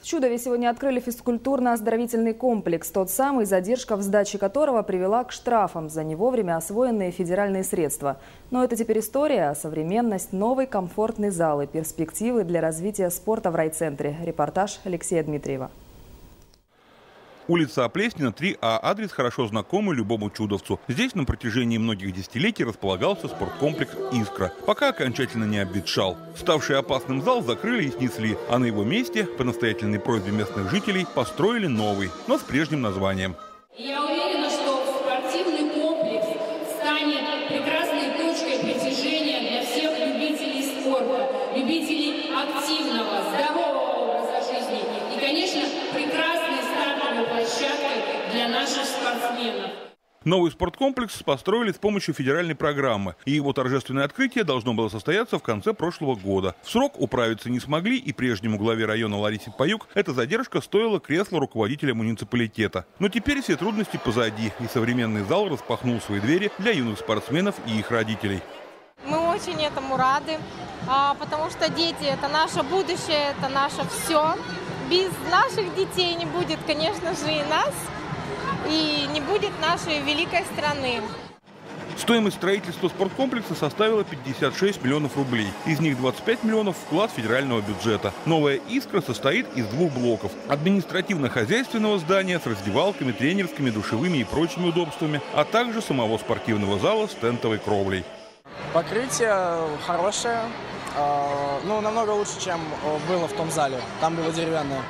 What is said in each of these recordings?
В Чудове сегодня открыли физкультурно-оздоровительный комплекс, тот самый, задержка в сдаче которого привела к штрафам за невовремя освоенные федеральные средства. Но это теперь история, а современность, новый комфортный зал и перспективы для развития спорта в райцентре. Репортаж Алексея Дмитриева. Улица Оплеснина, 3А. Адрес хорошо знакомый любому чудовцу. Здесь на протяжении многих десятилетий располагался спорткомплекс «Искра», пока окончательно не обветшал. Ставший опасным зал закрыли и снесли, а на его месте, по настоятельной просьбе местных жителей, построили новый, но с прежним названием. Я уверена, что спортивный комплекс станет прекрасной точкой притяжения для всех любителей спорта, любителей активного, здорового образа жизни и, конечно, прекрасный площадкой для наших спортсменов. Новый спорткомплекс построили с помощью федеральной программы, и его торжественное открытие должно было состояться в конце прошлого года. В срок управиться не смогли, и прежнему главе района Ларисе Паюк эта задержка стоила кресла руководителя муниципалитета. Но теперь все трудности позади, и современный зал распахнул свои двери для юных спортсменов и их родителей. Мы очень этому рады, потому что дети – это наше будущее, это наше все. Без наших детей не будет, конечно же, и нас, и не будет нашей великой страны. Стоимость строительства спорткомплекса составила 56 миллионов рублей. Из них 25 миллионов – вклад федерального бюджета. Новая «Искра» состоит из двух блоков – административно-хозяйственного здания с раздевалками, тренерскими, душевыми и прочими удобствами, а также самого спортивного зала с тентовой кровлей. Покрытие хорошее. Ну, намного лучше, чем было в том зале. Там было деревянное.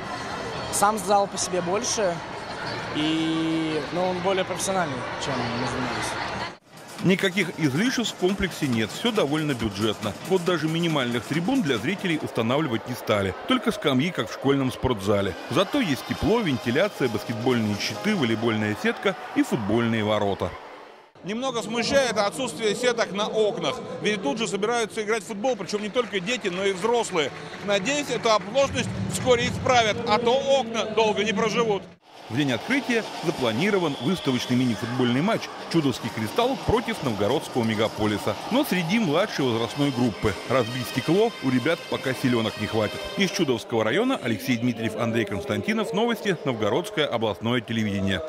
Сам зал по себе больше, и он более профессиональный, чем мы занимались. Никаких излишеств в комплексе нет, все довольно бюджетно. Вот даже минимальных трибун для зрителей устанавливать не стали. Только скамьи, как в школьном спортзале. Зато есть тепло, вентиляция, баскетбольные щиты, волейбольная сетка и футбольные ворота. Немного смущает отсутствие сеток на окнах, ведь тут же собираются играть в футбол, причем не только дети, но и взрослые. Надеюсь, эту оплошность вскоре исправят, а то окна долго не проживут. В день открытия запланирован выставочный мини-футбольный матч «Чудовский кристалл» против новгородского мегаполиса. Но среди младшей возрастной группы. Разбить стекло у ребят пока силенок не хватит. Из Чудовского района Алексей Дмитриев, Андрей Константинов. Новости. Новгородское областное телевидение.